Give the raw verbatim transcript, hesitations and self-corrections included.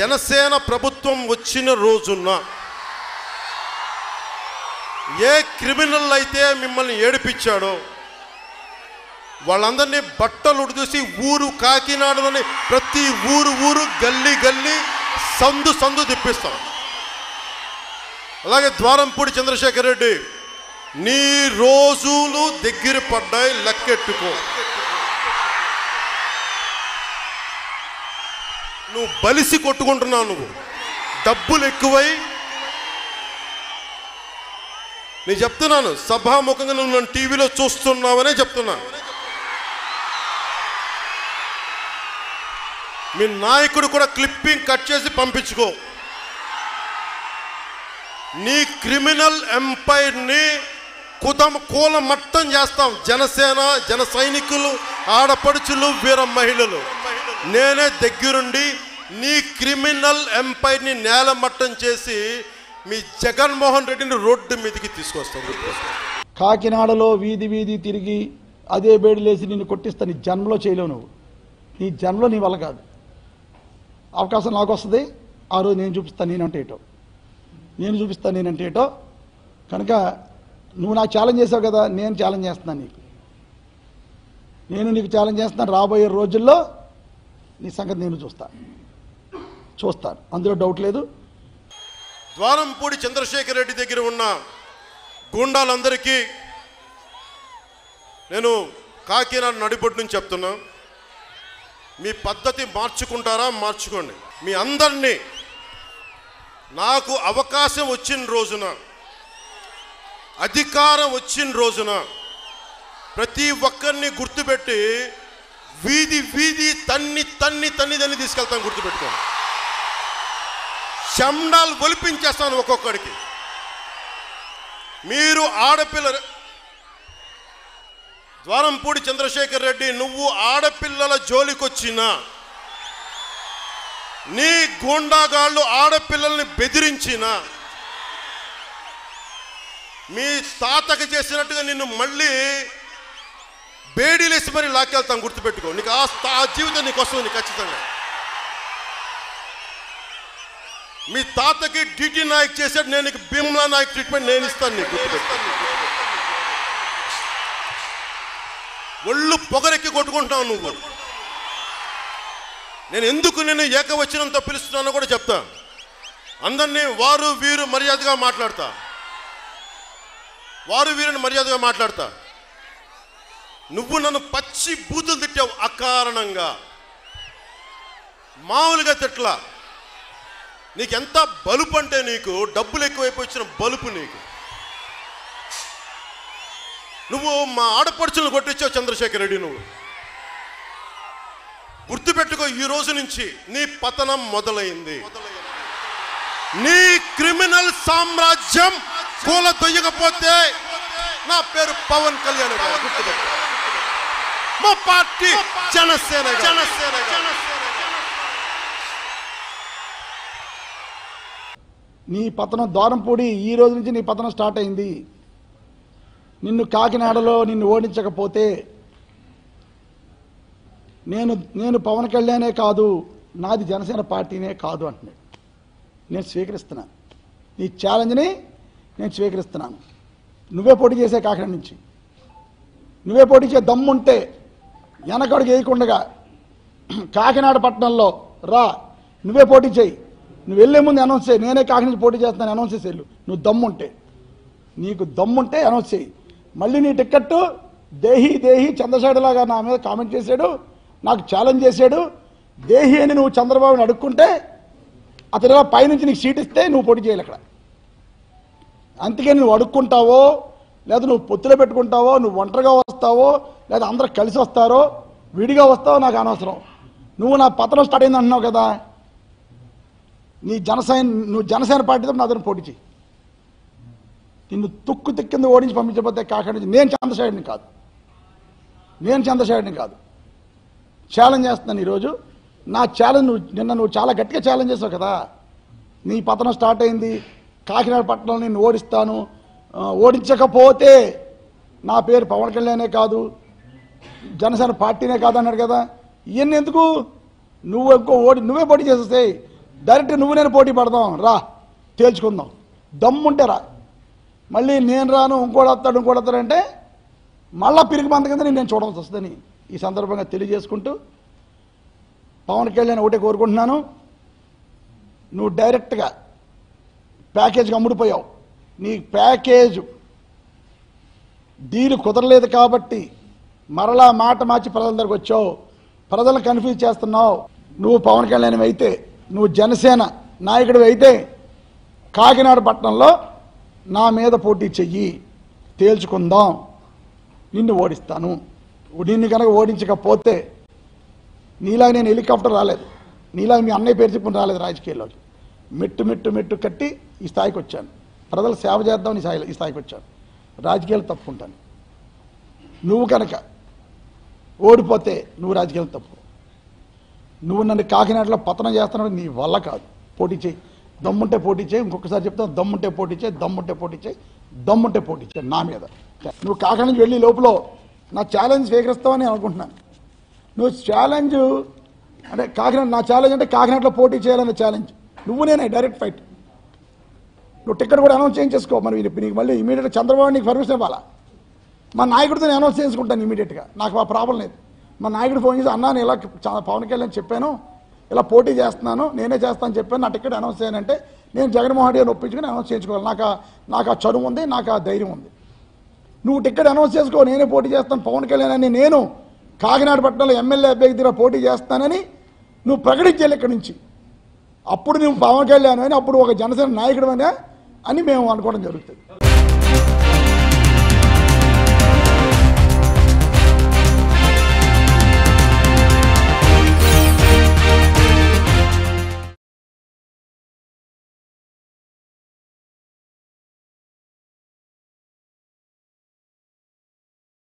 జనసేన ప్రభుత్వం వచ్చిన రోజున ఏ క్రిమినల్ అయితే మిమ్మల్ని ఏడిపించాడో వాళ్ళందర్నీ బట్టలు ఉడిదీసి ఊరు కాకినాడలోని ప్రతి ఊరు ఊరు గల్లీ గల్లీ సందు సందు తిప్పిస్తాం. అలాగే ద్వారంపూడి చంద్రశేఖర్ రెడ్డి, నీ రోజులు దగ్గర పడ్డాయి, లెక్కెట్టుకో. నువ్వు బలిసి కొట్టుకుంటున్నావు, నువ్వు డబ్బులు ఎక్కువై. నేను చెప్తున్నాను, సభాముఖంగా నువ్వు నన్ను టీవీలో చూస్తున్నావనే చెప్తున్నా. మీ నాయకుడు కూడా క్లిప్పింగ్ కట్ చేసి పంపించుకో. నీ క్రిమినల్ ఎంపైర్ని కుదం కూల మట్టం చేస్తాం. జనసేన, జన సైనికులు, ఆడపడుచులు, వీర మహిళలు, నేనే దగ్గరుండి నీ క్రిమినల్ ఎంపైర్ని నేల మట్టం చేసి మీ జగన్మోహన్ రెడ్డిని రోడ్డు మీదకి తీసుకొస్తాను. కాకినాడలో వీధి వీధి తిరిగి అదే బేడిలేసి నిన్ను కొట్టిస్తా. నీ జన్మలో చేయలేవు నువ్వు, నీ జన్మలో నీ వల్ల కాదు. అవకాశం నాకు వస్తుంది, ఆ రోజు నేను చూపిస్తాను నేనంటే ఏటో, నేను చూపిస్తాను నేనంటే ఏటో. కనుక నువ్వు నాకు ఛాలెంజ్ చేసావు కదా, నేను ఛాలెంజ్ చేస్తున్నాను నీకు, నేను నీకు ఛాలెంజ్ చేస్తున్నాను. రాబోయే రోజుల్లో నీ సంగతి నేను చూస్తాను, చూస్తాను, అందులో డౌట్ లేదు. ద్వారంపూడి చంద్రశేఖర్ రెడ్డి దగ్గర ఉన్న గూండాలందరికీ నేను కాకినాడ నడిబొడ్డు నుంచి చెప్తున్నా, మీ పద్ధతి మార్చుకుంటారా మార్చుకోండి. మీ అందరినీ నాకు అవకాశం వచ్చిన రోజున, అధికారం వచ్చిన రోజున ప్రతి ఒక్కరిని గుర్తుపెట్టి వీధి వీధి తన్ని తన్ని తన్ని తన్ని తీసుకెళ్తాను. గుర్తుపెట్టుకోండి, చెండాలు ఒలిపించేస్తాను ఒక్కొక్కడికి. మీరు ఆడపిల్ల ద్వారంపూడి చంద్రశేఖర్ రెడ్డి, నువ్వు ఆడపిల్లల జోలికొచ్చినా, నీ గూండాగాళ్ళు ఆడపిల్లల్ని బెదిరించినా, మీ తాతకి చేసినట్టుగా నిన్ను మళ్ళీ బేడీలేసి మరి లాక్కెళ్తాం. గుర్తుపెట్టుకో, నీకు ఆ ఆ జీవితం నీకు వస్తుంది, నీకు ఖచ్చితంగా. మీ తాతకి డిటి నాయక్ చేశాడు, నేను నీకు భీమ్లా నాయక్ ట్రీట్మెంట్ నేను ఇస్తాను నీకు. ఒళ్ళు పొగరెక్కి కొట్టుకుంటున్నావు నువ్వు. నేను ఎందుకు నేను ఏకవచనంతో పిలుస్తున్నానో కూడా చెప్తా. అందరినీ వారు వీరు మర్యాదగా మాట్లాడతా, వారు వీరిని మర్యాదగా మాట్లాడతా. నువ్వు నన్ను పచ్చి బూతులు తిట్టావు అకారణంగా, మామూలుగా తిట్లా. నీకెంత బలుపు అంటే, నీకు డబ్బులు ఎక్కువైపోయి వచ్చిన బలుపు నీకు. నువ్వు మా ఆడపడుచులను కొట్టించావు చంద్రశేఖర్ రెడ్డి. నువ్వు గుర్తుపెట్టుకో, ఈ రోజు నుంచి నీ పతనం మొదలైంది. నీ క్రిమినల్ సామ్రాజ్యం కూల దొయ్యకపోతే నా పేరు పవన్ కళ్యాణ్. గుర్తుపెట్టు, మా పార్టీ జనసేన. జనసేన నీ పతనం ద్వారంపూడి, ఈ రోజు నుంచి నీ పతనం స్టార్ట్ అయింది. నిన్ను కాకినాడలో నిన్ను ఓడించకపోతే నేను నేను పవన్ కళ్యాణే కాదు, నాది జనసేన పార్టీనే కాదు అంటున్నాడు. నేను స్వీకరిస్తున్నాను నీ ఛాలెంజ్ని, నేను స్వీకరిస్తున్నాను. నువ్వే పోటీ చేసే కాకినాడ నుంచి, నువ్వే పోటీ చేసే దమ్ముంటే వెనకడుగు వేయకుండా కాకినాడ పట్టణంలో రా, నువ్వే పోటీ చేయి. నువ్వు వెళ్ళే ముందు అనౌన్స్ చేయి, నేనే కాకినాడ పోటీ చేస్తాను అనౌన్స్ చేసి వెళ్ళు. నువ్వు దమ్ముంటే, నీకు దమ్ముంటే అనౌన్స్ చేయి. మళ్ళీ నీ టిక్కెట్ దేహి దేహి చంద్రశేఖర్లాగా నా మీద కామెంట్ చేశాడు, నాకు ఛాలెంజ్ చేశాడు, దేహి అని నువ్వు చంద్రబాబుని అడుక్కుంటే అతను పైనుంచి నీకు సీట్ ఇస్తే నువ్వు పోటీ చేయాలి అక్కడ. అందుకే నువ్వు అడుక్కుంటావో, లేదా నువ్వు పొత్తులో పెట్టుకుంటావో, నువ్వు ఒంటరిగా వస్తావో, లేదా అందరూ కలిసి వస్తారో, విడిగా వస్తావో నాకు అనవసరం. నువ్వు నా పతనం స్టార్ట్ అయింది అంటున్నావు కదా, నీ జనసేన నువ్వు జనసేన పార్టీతో నా దగ్గర పోటీ చేయి. నిన్ను తుక్కు తిక్కింది ఓడించి పంపించకపోతే కాకినాడ నుంచి, నేను చంద్రశేఖర్ని కాదు, నేను చంద్రశేఖర్ని కాదు. ఛాలెంజ్ చేస్తున్నాను ఈరోజు. నా ఛాలెంజ్ నువ్వు నిన్న నువ్వు చాలా గట్టిగా ఛాలెంజ్ చేసావు కదా, నీ పతనం స్టార్ట్ అయింది. కాకినాడ పట్టణంలో నిన్ను ఓడిస్తాను, ఓడించకపోతే నా పేరు పవన్ కళ్యాణే కాదు, జనసేన పార్టీనే కాదు అన్నాడు కదా. ఇవన్నీ ఎందుకు? నువ్వు ఇంకో ఓడి నువ్వే పోటీ చేసేస్తాయి. డైరెక్ట్ నువ్వు నేను పోటీ పడదాం రా తేల్చుకుందాం దమ్ముంటే రా మళ్ళీ నేను రాను ఇంకోడు వస్తాడు ఇంకోడు వస్తాడంటే మళ్ళా పిరికి మంద కింద నేను చూడాల్సి వస్తుందని ఈ సందర్భంగా తెలియజేసుకుంటూ పవన్ కళ్యాణ్ ఒకటే కోరుకుంటున్నాను నువ్వు డైరెక్ట్గా ప్యాకేజ్కి అమ్ముడిపోయావు నీ ప్యాకేజ్ డీల్ కుదరలేదు కాబట్టి మరలా మాట మార్చి ప్రజల దగ్గరికి వచ్చావు ప్రజలను కన్ఫ్యూజ్ చేస్తున్నావు నువ్వు పవన్ కళ్యాణ్ అయితే నువ్వు జనసేన నాయకుడు అయితే కాకినాడ పట్టణంలో నా మీద పోటీ చెయ్యి తేల్చుకుందాం నిన్ను ఓడిస్తాను నిన్ను కనుక ఓడించకపోతే నీలాగా నేను హెలికాప్టర్ రాలేదు నీలాగా మీ అన్నయ్య పేరు చెప్పుకుని రాలేదు రాజకీయాల్లోకి మెట్టు మెట్టు మెట్టు కట్టి ఈ స్థాయికి వచ్చాను ప్రజలు సేవ చేద్దాం ఈ స్థాయిలో ఈ స్థాయికి వచ్చాను రాజకీయాలు తప్పుకుంటాను నువ్వు కనుక ఓడిపోతే నువ్వు రాజకీయాలు తప్పు నువ్వు నన్ను కాకినాడలో పతనం చేస్తున్నావు నీ వల్ల కాదు పోటీ చేయి దమ్ముంటే పోటీ చేయి ఇంకొకసారి చెప్తాను దమ్ముంటే పోటీ చేయి దమ్ముంటే పోటీ చేయి దమ్ముంటే పోటీ చేయి నా మీద నువ్వు కాకినాడ నుంచి వెళ్ళి లోపల నా ఛాలెంజ్ స్వీకరిస్తావని నేను అనుకుంటున్నాను నువ్వు ఛాలెంజ్ అంటే కాకినాడ నా ఛాలెంజ్ అంటే కాకినాడలో పోటీ చేయాలన్న ఛాలెంజ్ నువ్వు నేనే డైరెక్ట్ ఫైట్ నువ్వు టికెట్ కూడా అనౌన్స్ చేయించేసుకో మరి నీకు మళ్ళీ ఇమీడియట్గా చంద్రబాబు నీకు పర్మిషన్ ఇవ్వాలా మా నాయకుడితో నేను అనౌన్స్ చేసుకుంటాను ఇమీడియట్గా నాకు ఆ ప్రాబ్లం లేదు మా నాయకుడు ఫోన్ చేసి అన్నా నేను ఇలా పవన్ కళ్యాణ్ చెప్పాను ఇలా పోటీ చేస్తున్నాను నేనే చేస్తాను చెప్పాను నా టికెట్ అనౌన్స్ చేయనంటే నేను జగన్మోహన్ రెడ్డి ఒప్పించుకుని అనౌన్స్ చేయించుకోవాలి నాకు నాకు ఆ చనువు ఉంది నాకు ఆ ధైర్యం ఉంది నువ్వు టికెట్ అనౌన్స్ చేసుకో నేనే పోటీ చేస్తాను పవన్ కళ్యాణ్ అని నేను కాకినాడ పట్టణంలో ఎమ్మెల్యే అభ్యర్థి దగ్గర పోటీ చేస్తానని నువ్వు ప్రకటించాలి ఇక్కడి నుంచి అప్పుడు నువ్వు పవన్ కళ్యాణ్ అని అప్పుడు ఒక జనసేన నాయకుడు అని అని మేము అనుకోవడం జరుగుతుంది.